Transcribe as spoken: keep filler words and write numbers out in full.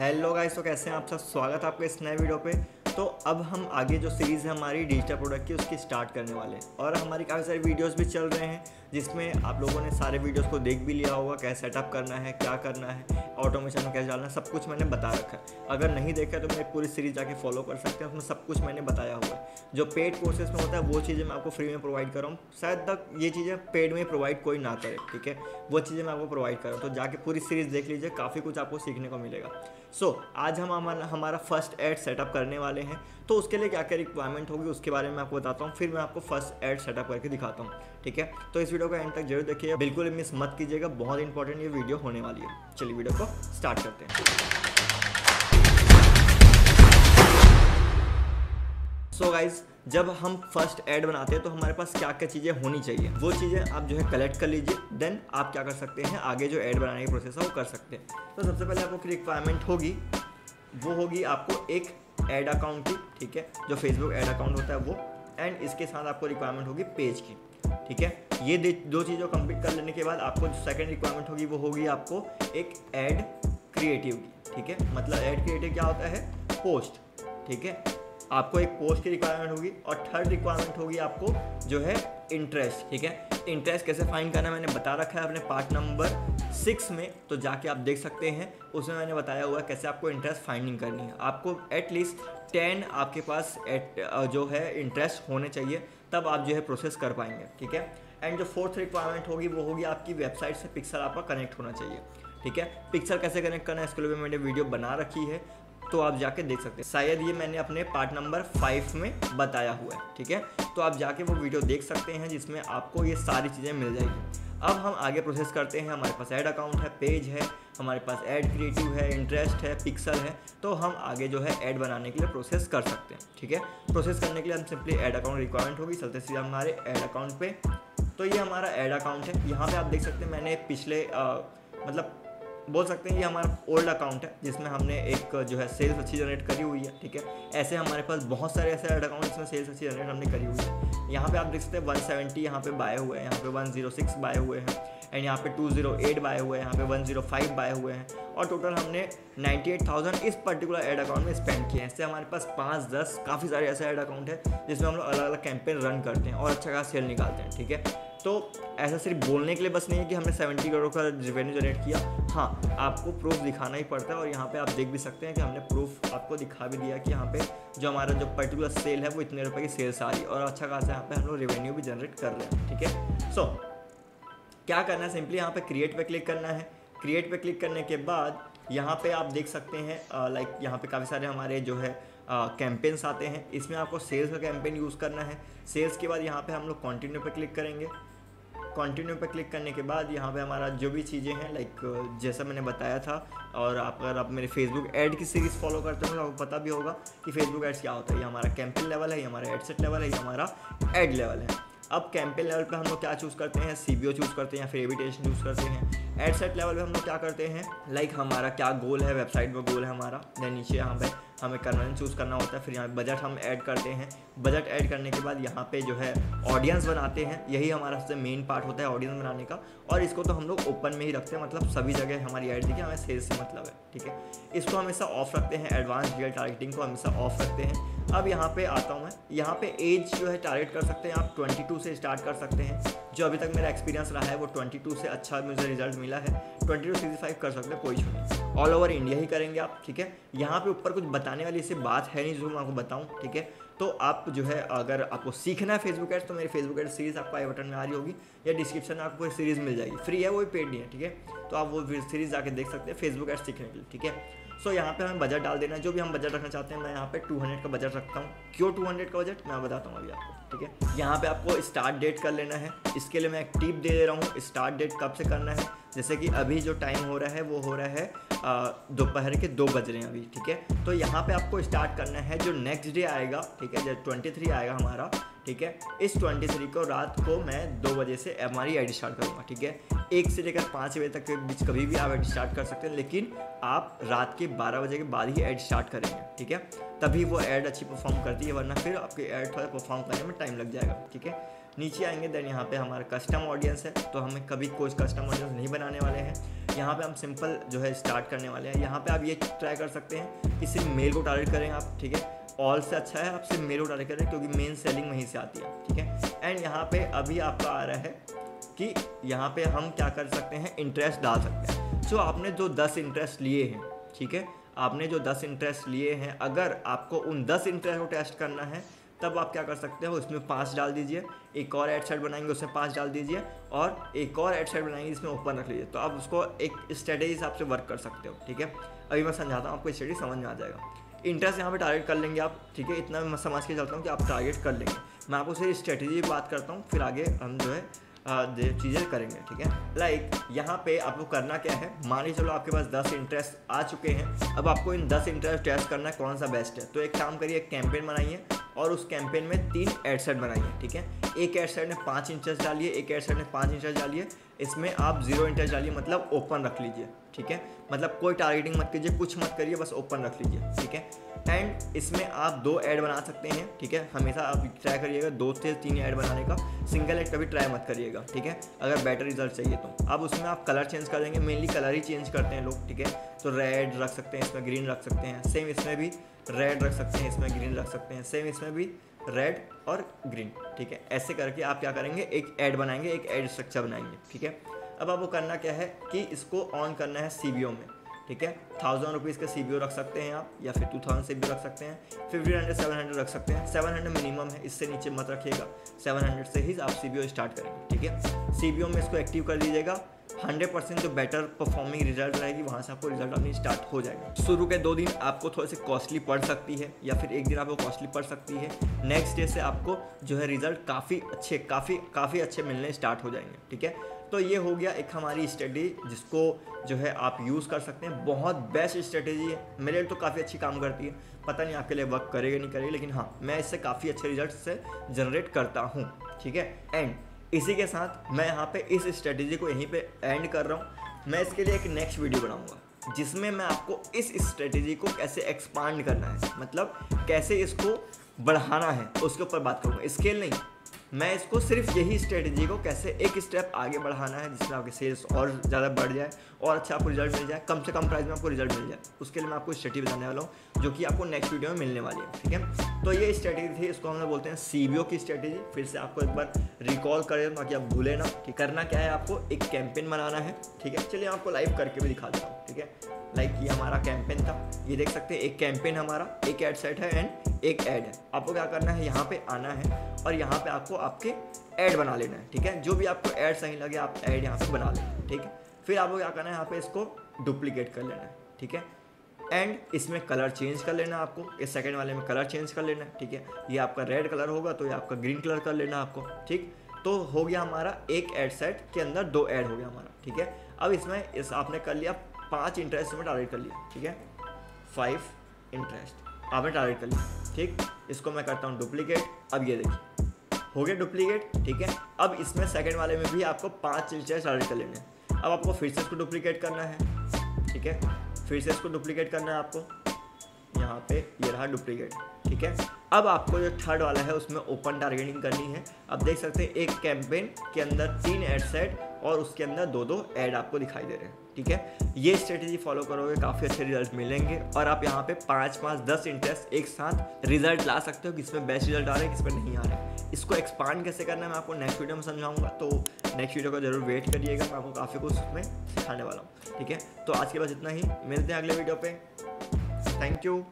Hello guys, तो कैसे हैं आप सब। स्वागत है आपका इस नए वीडियो पे। तो अब हम आगे जो सीरीज़ है हमारी डिजिटल प्रोडक्ट की, उसकी स्टार्ट करने वाले हैं। और हमारी काफ़ी सारी वीडियोस भी चल रहे हैं जिसमें आप लोगों ने सारे वीडियोस को देख भी लिया होगा। कैसे सेटअप करना है, क्या करना है, ऑटोमेशन में कैसे डालना है, सब कुछ मैंने बता रखा है। अगर नहीं देखा तो मेरी पूरी सीरीज जाके फॉलो कर सकते हैं, उसमें सब कुछ मैंने बताया हुआ है। जो पेड कोर्सेज में होता है वो चीज़ें मैं आपको फ्री में प्रोवाइड कर रहा हूँ। शायद तक ये चीज़ें पेड में प्रोवाइड कोई ना करे, ठीक है, वो चीज़ें मैं आपको प्रोवाइड कर रहा हूँ। तो जाके पूरी सीरीज़ देख लीजिए, काफ़ी कुछ आपको सीखने को मिलेगा। सो आज हम हमारा फर्स्ट एड सेटअप करने वाले हैं। तो उसके लिए क्या क्या रिक्वायरमेंट होगी उसके बारे में आपको बताता हूँ, फिर मैं आपको फर्स्ट एड सेटअप करके दिखाता हूँ, ठीक है। तो इस वीडियो को एंड तक जरूर देखिए, बिल्कुल मिस मत कीजिएगा, बहुत इंपॉर्टेंट ये वीडियो होने वाली है। चलिए वीडियो को स्टार्ट करते हैं। सो गाइज, जब हम फर्स्ट ऐड बनाते हैं तो हमारे पास क्या क्या चीज़ें होनी चाहिए, वो चीज़ें आप जो है कलेक्ट कर लीजिए। देन आप क्या कर सकते हैं, आगे जो ऐड बनाने की प्रोसेस है वो कर सकते हैं। तो सबसे पहले आपको रिक्वायरमेंट होगी वो होगी आपको एक ऐड अकाउंट की, ठीक है, जो फेसबुक ऐड अकाउंट होता है वो। एंड इसके साथ आपको रिक्वायरमेंट होगी पेज की, ठीक है। ये दो चीज़ों कंप्लीट कर लेने के बाद आपको जो सेकेंड रिक्वायरमेंट होगी वो होगी आपको एक ऐड क्रिएटिव की, ठीक है। मतलब ऐड क्रिएटिव क्या होता है, पोस्ट, ठीक है। आपको एक पोस्ट की रिक्वायरमेंट होगी। और थर्ड रिक्वायरमेंट होगी आपको जो है इंटरेस्ट, ठीक है। इंटरेस्ट कैसे फाइंड करना मैंने बता रखा है अपने पार्ट नंबर सिक्स में, तो जाके आप देख सकते हैं, उसमें मैंने बताया हुआ है कैसे आपको इंटरेस्ट फाइंडिंग करनी है। आपको एटलीस्ट टेन आपके पास एट जो है इंटरेस्ट होने चाहिए, तब आप जो है प्रोसेस कर पाएंगे, ठीक है। एंड जो फोर्थ रिक्वायरमेंट होगी वो होगी आपकी वेबसाइट से पिक्सल आपका कनेक्ट होना चाहिए, ठीक है। पिक्सल कैसे कनेक्ट करना है इसके लिए मैंने वीडियो बना रखी है, तो आप जाके देख सकते हैं। शायद ये मैंने अपने पार्ट नंबर फाइव में बताया हुआ है, ठीक है। तो आप जाके वो वीडियो देख सकते हैं जिसमें आपको ये सारी चीज़ें मिल जाएगी। अब हम आगे प्रोसेस करते हैं। हमारे पास ऐड अकाउंट है, पेज है, हमारे पास ऐड क्रिएटिव है, इंटरेस्ट है, पिक्सल है। तो हम आगे जो है ऐड बनाने के लिए प्रोसेस कर सकते हैं, ठीक है। प्रोसेस करने के लिए हम सिंपली ऐड अकाउंट रिक्वायरमेंट होगी। चलते सीधा हमारे ऐड अकाउंट पे। तो ये हमारा ऐड अकाउंट है। यहाँ पे आप देख सकते हैं मैंने पिछले आ, मतलब बोल सकते हैं ये हमारा ओल्ड अकाउंट है जिसमें हमने एक जो है सेल्स अच्छी जनरेट करी हुई है, ठीक है। ऐसे हमारे पास बहुत सारे ऐसे ऐड अकाउंट जिसमें सेल्स अच्छी जनरेट हमने करी हुई है। यहाँ पे आप देख सकते हैं वन सेवेंटी यहाँ पे बाय हुए हैं, यहाँ पे वन ज़ीरो सिक्स बाय हुए हैं, एंड यहाँ पे टू ज़ीरो एट बाय हुए हैं, यहाँ पे वन ज़ीरो फाइव बाय हुए हैं। और टोटल हमने नाइन्टी एट थाउज़ेंड इस पर्टिकुलर ऐड अकाउंट में स्पेंड किए हैं। इससे हमारे पास पाँच दस काफ़ी सारे ऐसे ऐड अकाउंट है जिसमें हम लोग अलग अलग कैंपेन रन करते हैं और अच्छा खासा सेल निकालते हैं, ठीक है। तो ऐसा सिर्फ बोलने के लिए बस नहीं है कि हमने सत्तर करोड़ का रेवेन्यू जनरेट किया। हाँ, आपको प्रूफ दिखाना ही पड़ता है। और यहाँ पे आप देख भी सकते हैं कि हमने प्रूफ आपको दिखा भी दिया कि यहाँ पे जो हमारा जो पर्टिकुलर सेल है वो इतने रुपए की सेल्स आ रही है और अच्छा खासा यहाँ पे हम लोग रेवेन्यू भी जनरेट कर रहे हैं, ठीक है। सो क्या करना है, सिंपली यहाँ पर क्रिएट पर क्लिक करना है। क्रिएट पर क्लिक करने के बाद यहाँ पे आप देख सकते हैं लाइक यहाँ पे काफ़ी सारे हमारे जो है कैंपेन्स आते हैं। इसमें आपको सेल्स का कैंपेन यूज़ करना है। सेल्स के बाद यहाँ पे हम लोग कंटिन्यू पे क्लिक करेंगे। कंटिन्यू पे क्लिक करने के बाद यहाँ पे हमारा जो भी चीज़ें हैं लाइक जैसा मैंने बताया था, और आप अगर आप मेरे फेसबुक ऐड की सीरीज़ फॉलो करते हो तो आपको पता भी होगा कि फेसबुक ऐड्स क्या होता है। ये हमारा कैंपेन लेवल है, ये हमारा एडसेट लेवल है, ये हमारा ऐड लेवल है। अब कैंपेन लेवल पे हम लोग क्या चूज़ करते हैं, सीबीओ चूज़ करते हैं या फिर एबी टेस्ट चूज़ करते हैं। एडसेट लेवल पे हम लोग क्या करते हैं, लाइक हमारा क्या गोल है, वेबसाइट पर गोल है हमारा। देन नीचे यहाँ पे हमें कन्वर्जन चूज़ करना होता है। फिर यहाँ बजट हम ऐड करते हैं। बजट ऐड करने के बाद यहाँ पे जो है ऑडियंस बनाते हैं। यही हमारा सबसे मेन पार्ट होता है ऑडियंस बनाने का। और इसको तो हम लोग ओपन में ही रखते हैं, मतलब सभी जगह हमारी ऐड दिखे, हमें सेल्स से मतलब है, ठीक है। इसको हमेशा ऑफ रखते हैं, एडवांस रियल टारगेटिंग को हमेशा ऑफ रखते हैं। अब यहाँ पे आता हूँ मैं। यहाँ पे एज जो है टारगेट कर सकते हैं आप बाईस से स्टार्ट कर सकते हैं। जो अभी तक मेरा एक्सपीरियंस रहा है वो बाईस से अच्छा मुझे रिजल्ट मिला है। बाईस से पैंसठ कर सकते हैं, कोई इशू नहीं। ऑल ओवर इंडिया ही करेंगे आप, ठीक है। यहाँ पे ऊपर कुछ बताने वाली इससे बात है नहीं जो मैं आपको बताऊँ, ठीक है। तो आप जो है अगर आपको सीखना है फेसबुक एड्स तो मेरी फेसबुक एड्स सीरीज़ आपको आई बटन में आ रही होगी या डिस्क्रिप्शन में आपको सीरीज़ मिल जाएगी। फ्री है, वो भी पेड नहीं है, ठीक है। तो आप वो सीरीज़ आके देख सकते हैं फेसबुक एड्स सीखने के लिए, ठीक है। सो so, यहाँ पे हमें बजट डाल देना है, जो भी हम बजट रखना चाहते हैं। मैं यहाँ पे टू हंड्रेड का बजट रखता हूँ। क्यों टू हंड्रेड का बजट मैं बताता हूँ अभी आपको, ठीक है। यहाँ पे आपको स्टार्ट डेट कर लेना है। इसके लिए मैं एक टिप दे दे रहा हूँ। स्टार्ट डेट कब से करना है, जैसे कि अभी जो टाइम हो रहा है वो हो रहा है दोपहर के दो बज रहे हैं अभी, ठीक है। तो यहाँ पर आपको स्टार्ट करना है जो नेक्स्ट डे आएगा, ठीक है, जब ट्वेंटी थ्री आएगा हमारा, ठीक है। इस तेईस को रात को मैं दो बजे से हमारी एड स्टार्ट करूँगा, ठीक है। एक से लेकर पाँच बजे तक के बीच कभी भी आप एड स्टार्ट कर सकते हैं, लेकिन आप रात के बारह बजे के बाद ही एड स्टार्ट करेंगे, ठीक है। तभी वो ऐड अच्छी परफॉर्म करती है, वरना फिर आपके ऐड थोड़ा परफॉर्म करने में टाइम लग जाएगा, ठीक है। नीचे आएंगे, देन यहाँ पे हमारा कस्टम ऑडियंस है, तो हमें कभी कोई कस्टम ऑडियंस नहीं बनाने वाले हैं। यहाँ पे हम सिंपल जो है स्टार्ट करने वाले हैं। यहाँ पे आप ये ट्राई कर सकते हैं कि सिर्फ मेल को टारगेट करें आप, ठीक है। ऑल से अच्छा है आप सिर्फ मेल को टारगेट करें क्योंकि मेन सेलिंग वहीं से आती है, ठीक है। एंड यहाँ पे अभी आपका आ रहा है कि यहाँ पे हम क्या कर सकते हैं, इंटरेस्ट डाल सकते हैं। सो आपने जो दस इंटरेस्ट लिए हैं, ठीक है, आपने जो दस इंटरेस्ट लिए हैं, अगर आपको उन दस इंटरेस्ट को टेस्ट करना है तब आप क्या कर सकते हो, उसमें पाँच डाल दीजिए, एक और एड सेट बनाएंगे उसमें पाँच डाल दीजिए और एक और एड सेट बनाएंगे इसमें ओपन रख लीजिए। तो आप उसको एक स्ट्रेटेजी हिसाब से वर्क कर सकते हो, ठीक है। अभी मैं समझाता हूँ आपको, स्ट्रेटेजी समझ में आ जाएगा। इंटरेस्ट यहाँ पे टारगेट कर लेंगे आप, ठीक है, इतना मैं समझ के चलता हूँ कि आप टारगेट कर लेंगे। मैं आपको सिर्फ स्ट्रेटेजी की बात करता हूँ, फिर आगे हम जो है चीज़ें करेंगे, ठीक है। लाइक यहाँ पे आपको करना क्या है, मान लीजिए चलो आपके पास दस इंटरेस्ट आ चुके हैं। अब आपको इन दस इंटरेस्ट टेस्ट करना है कौन सा बेस्ट है। तो एक काम करिए, एक कैंपेन बनाइए और उस कैंपेन में तीन एड सेट बनाइए, ठीक है। एक एड सेट में पाँच इंटरेस्ट डालिए, एक एड सेट में पाँच इंटरेस्ट डालिए, इसमें आप जीरो इंटरेस्ट डालिए, मतलब ओपन रख लीजिए, ठीक है। मतलब कोई टारगेटिंग मत कीजिए, कुछ मत करिए, बस ओपन रख लीजिए, ठीक है। एंड इसमें आप दो ऐड बना सकते हैं, ठीक है। हमेशा आप ट्राई करिएगा दो से तीन ऐड बनाने का, सिंगल ऐड कभी ट्राई मत करिएगा, ठीक है, अगर बेटर रिजल्ट चाहिए तो। अब उसमें आप कलर चेंज कर देंगे, मेनली कलर ही चेंज करते हैं लोग, ठीक है। तो रेड रख सकते हैं, इसमें ग्रीन रख सकते हैं, सेम इसमें भी रेड रख सकते हैं, इसमें ग्रीन रख सकते हैं, सेम इसमें भी रेड और ग्रीन, ठीक है। ऐसे करके आप क्या करेंगे, एक ऐड बनाएंगे, एक ऐड स्ट्रक्चर बनाएंगे, ठीक है। अब आपको करना क्या है कि इसको ऑन करना है सी बी ओ में, ठीक है। थाउजेंड रुपीज़ का सी बी ओ रख सकते हैं आप, या फिर two thousand C B O रख सकते हैं, फिफ्टीन हंड्रेड सेवन हंड्रेड रख सकते हैं। सेवन हंड्रेड मिनिमम है, इससे नीचे मत रखिएगा, सेवन हंड्रेड से ही आप सी बी ओ स्टार्ट करेंगे, ठीक है। सी बी ओ में इसको एक्टिव कर लीजिएगा, हंड्रेड परसेंट जो बेटर परफॉर्मिंग रिजल्ट रहेगी वहाँ से आपको रिजल्ट अपनी स्टार्ट हो जाएगा। शुरू के दो दिन आपको थोड़े से कॉस्टली पड़ सकती है, या फिर एक दिन आपको कॉस्टली पड़ सकती है, नेक्स्ट डे से आपको जो है रिजल्ट काफ़ी अच्छे काफ़ी काफ़ी अच्छे मिलने स्टार्ट हो जाएंगे, ठीक है। तो ये हो गया एक हमारी स्ट्रेटेजी जिसको जो है आप यूज़ कर सकते हैं। बहुत बेस्ट स्ट्रेटेजी है, मेरे लिए तो काफ़ी अच्छी काम करती है, पता नहीं आपके लिए वर्क करेगा नहीं करेगा, लेकिन हाँ मैं इससे काफ़ी अच्छे रिजल्ट से जनरेट करता हूँ, ठीक है। एंड इसी के साथ मैं यहाँ पे इस स्ट्रेटेजी को यहीं पे एंड कर रहा हूँ। मैं इसके लिए एक नेक्स्ट वीडियो बनाऊँगा जिसमें मैं आपको इस स्ट्रेटेजी को कैसे एक्सपांड करना है, मतलब कैसे इसको बढ़ाना है उसके ऊपर बात करूँगा। स्केल नहीं, मैं इसको सिर्फ यही स्ट्रेटेजी को कैसे एक स्टेप आगे बढ़ाना है जिसमें आपके सेल्स और ज़्यादा बढ़ जाए और अच्छा आपको रिजल्ट मिल जाए, कम से कम प्राइस में आपको रिजल्ट मिल जाए, उसके लिए मैं आपको स्ट्रेटेजी बताने वाला हूँ जो कि आपको नेक्स्ट वीडियो में मिलने वाली है, ठीक है। तो ये स्ट्रेटेजी थी, इसको हम लोग बोलते हैं सी बी ओ की स्ट्रेटेजी। फिर से आपको एक बार रिकॉल करें ताकि आप भूलें ना कि करना क्या है, आपको एक कैंपेन बनाना है, ठीक है। चलिए आपको लाइव करके भी दिखा देता हूँ, ठीक है। लाइक ये हमारा कैंपेन था, ये देख सकते हैं एक कैंपेन हमारा, एक ऐड सेट है एंड एक ऐड है। आपको क्या करना है, यहाँ पे आना है और यहाँ पे आपको आपके ऐड बना लेना है, ठीक है। जो भी आपको ऐड सही लगे आप ऐड यहाँ पे बना लेना, ठीक है। फिर आपको क्या करना है, यहाँ पे इसको डुप्लीकेट कर लेना है, ठीक है। एंड इसमें कलर चेंज कर लेना आपको, इस सेकेंड वाले में कलर चेंज कर लेना है, ठीक है। ये आपका रेड कलर होगा तो ये आपका ग्रीन कलर कर लेना आपको, ठीक। तो हो गया हमारा एक ऐड सेट के अंदर दो ऐड हो गया हमारा, ठीक है। अब इसमें इस आपने कर लिया पाँच इंटरेस्ट में टारगेट कर लिया, ठीक है, फाइव इंटरेस्ट आपने टारगेट कर लिया, ठीक। इसको मैं करता हूँ डुप्लीकेट, अब ये देखिए हो गया डुप्लीकेट, ठीक है। अब इसमें सेकंड वाले में भी आपको पाँच इंटरेस्ट टारगेट कर लेने हैं। अब आपको फिर से इसको डुप्लीकेट करना है, ठीक है, फिर से इसको डुप्लीकेट करना है आपको, यहाँ पे ये रहा डुप्लीकेट, ठीक है। अब आपको जो थर्ड वाला है उसमें ओपन टारगेटिंग करनी है। अब देख सकते हैं एक कैंपेन के अंदर तीन ऐड सेट और उसके अंदर दो दो ऐड आपको दिखाई दे रहे हैं, ठीक है। ये स्ट्रेटेजी फॉलो करोगे काफ़ी अच्छे रिजल्ट मिलेंगे और आप यहाँ पे पाँच पाँच दस इंटरेस्ट एक साथ रिजल्ट ला सकते हो, किसमें बेस्ट रिजल्ट आ रहा है किसमें नहीं आ रहा है। इसको एक्सपांड कैसे करना है मैं आपको नेक्स्ट वीडियो में समझाऊंगा, तो नेक्स्ट वीडियो का जरूर वेट करिएगा, मैं आपको काफ़ी कुछ उसमें सिखाने वाला हूँ, ठीक है। तो आज के बाद इतना ही, मिलते हैं अगले वीडियो पर, थैंक यू।